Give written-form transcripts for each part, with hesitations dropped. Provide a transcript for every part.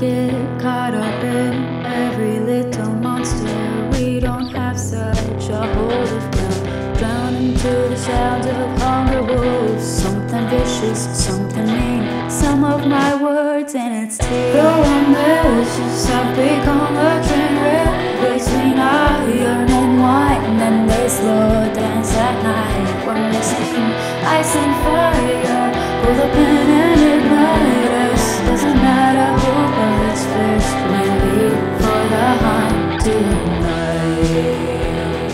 get caught up in every little monster. We don't have such a hold of ground, drowning to the sounds of a hungry wolf. Something vicious, something mean, some of my words and its teeth. The one that wishes I'd become a train wreck breaks me now, yearn and whine. Then they slow dance at night. When they sing, I sing fire, pull the pin and ignite us. Doesn't matter who bullets first, when we for the hunt tonight.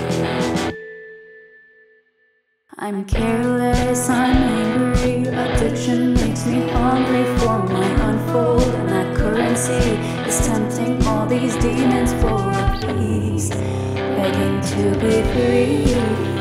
I'm careless, I'm angry. Addiction makes me hungry for my unfolding. That currency is tempting all these demons for peace, begging to be free.